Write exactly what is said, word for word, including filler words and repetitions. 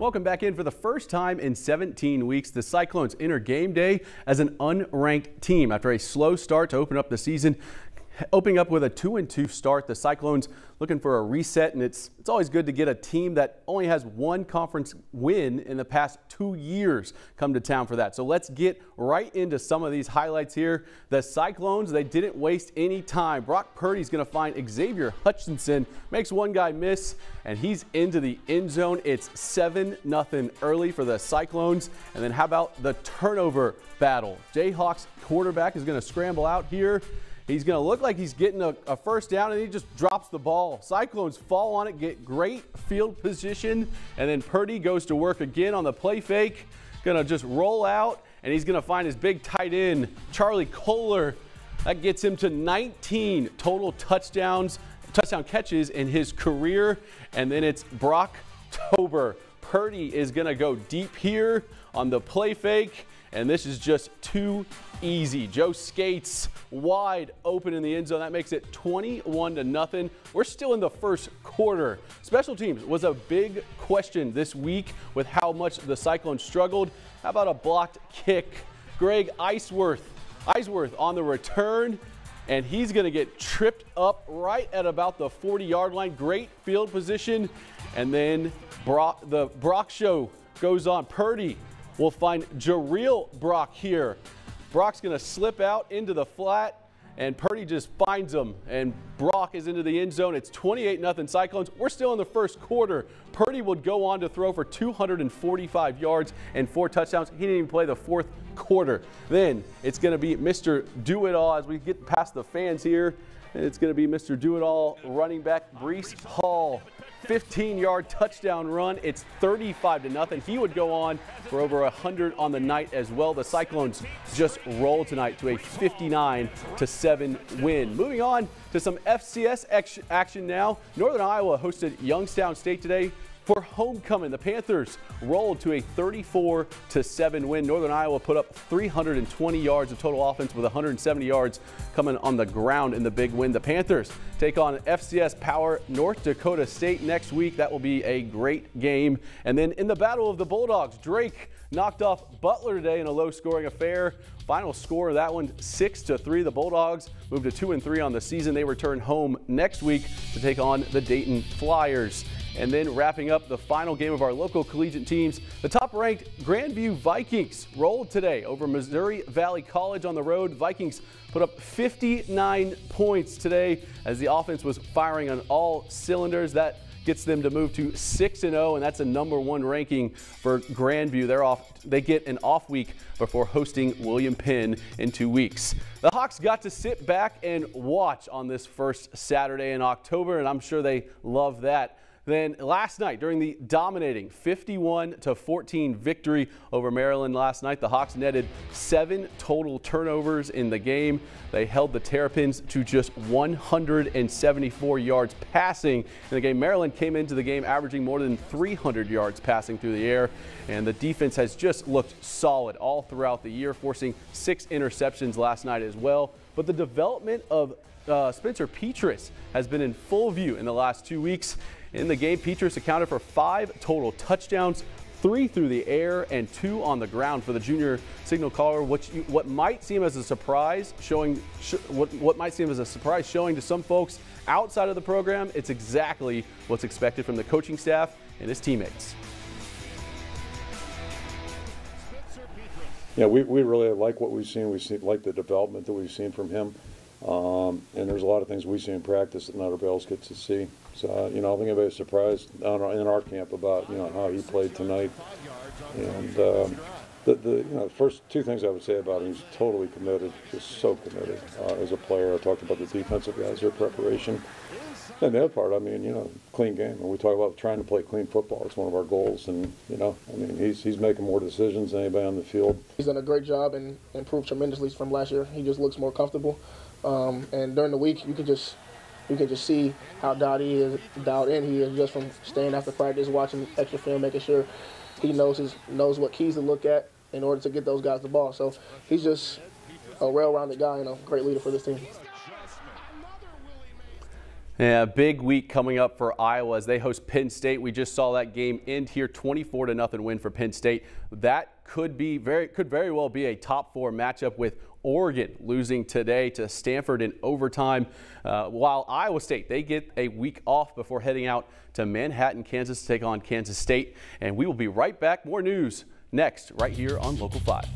Welcome back in. For the first time in seventeen weeks, the Cyclones enter game day as an unranked team after a slow start to open up the season. Opening up with a two and two start, the Cyclones looking for a reset, and it's it's always good to get a team that only has one conference win in the past two years come to town for that. So let's get right into some of these highlights here. The Cyclones, they didn't waste any time. Brock Purdy's going to find Xavier Hutchinson, makes one guy miss, and he's into the end zone. It's seven nothing early for the Cyclones. And then how about the turnover battle? Jayhawks quarterback is going to scramble out here. He's going to look like he's getting a, a first down, and he just drops the ball. Cyclones fall on it, get great field position, and then Purdy goes to work again on the play fake. Going to just roll out, and he's going to find his big tight end, Charlie Kohler. That gets him to nineteen total touchdowns, touchdown catches in his career, and then it's Brocktober. Purdy is going to go deep here on the play fake, and this is just too easy. Joe Skates wide open in the end zone. That makes it twenty-one to nothing. We're still in the first quarter. Special teams was a big question this week with how much the Cyclones struggled. How about a blocked kick? Greg Iceworth, Iceworth on the return, and he's going to get tripped up right at about the forty yard line. Great field position, and then Brock, the Brock show goes on. Purdy will find Jirehl Brock here. Brock's going to slip out into the flat, and Purdy just finds him, and Brock is into the end zone. It's twenty-eight nothing Cyclones. We're still in the first quarter. Purdy would go on to throw for two hundred forty-five yards and four touchdowns. He didn't even play the fourth quarter. Then it's going to be Mister Do-It-All as we get past the fans here. And it's going to be Mister Do-It-All running back Brees Hall. fifteen yard touchdown run. It's thirty-five to nothing. He would go on for over one hundred on the night as well. The Cyclones just roll tonight to a fifty-nine to seven win. Moving on to some F C S action now. Northern Iowa hosted Youngstown State today for homecoming. The Panthers rolled to a thirty-four to seven win. Northern Iowa put up three hundred twenty yards of total offense with one hundred seventy yards coming on the ground in the big win. The Panthers take on F C S power North Dakota State next week. That will be a great game. And then in the battle of the Bulldogs, Drake knocked off Butler today in a low-scoring affair. Final score of that one, six to three. The Bulldogs moved to two and three on the season. They return home next week to take on the Dayton Flyers. And then wrapping up the final game of our local collegiate teams, the top-ranked Grandview Vikings rolled today over Missouri Valley College on the road. Vikings put up fifty-nine points today as the offense was firing on all cylinders. That gets them to move to six and oh, and that's a number one ranking for Grandview. They're off. They get an off week before hosting William Penn in two weeks. The Hawks got to sit back and watch on this first Saturday in October, and I'm sure they love that. Then last night, during the dominating fifty-one to fourteen victory over Maryland last night, the Hawks netted seven total turnovers in the game. They held the Terrapins to just one hundred seventy-four yards passing in the game. Maryland came into the game averaging more than three hundred yards passing through the air, and the defense has just looked solid all throughout the year, forcing six interceptions last night as well. But the development of uh, Spencer Petras has been in full view in the last two weeks. In the game, Petras accounted for five total touchdowns, three through the air and two on the ground for the junior signal caller. Which you, what might seem as a surprise, showing sh what, what might seem as a surprise, showing to some folks outside of the program, it's exactly what's expected from the coaching staff and his teammates. Yeah, we, we really like what we've seen. We've seen like the development that we've seen from him. Um, and there's a lot of things we see in practice that not everybody else gets to see. So, uh, you know, I don't think anybody's surprised on our, in our camp about, you know, how he played tonight. And um, the, the you know, first two things I would say about him, he's totally committed, just so committed uh, as a player. I talked about the defensive guys, their preparation. And the other part, I mean, you know, clean game. And we talk about trying to play clean football. It's one of our goals. And, you know, I mean, he's he's making more decisions than anybody on the field. He's done a great job and improved tremendously from last year. He just looks more comfortable. Um, and during the week, you can just you can just see how dialed he is, dialed in he is, just from staying after practice, watching extra film, making sure he knows his knows what keys to look at in order to get those guys the ball. So he's just a well-rounded guy and a great leader for this team. Yeah, big week coming up for Iowa as they host Penn State. We just saw that game end here, twenty-four to nothing win for Penn State. That could be very, could very well be a top four matchup with Oregon losing today to Stanford in overtime. Uh, while Iowa State, they get a week off before heading out to Manhattan, Kansas to take on Kansas State. And we will be right back. More news next right here on Local five.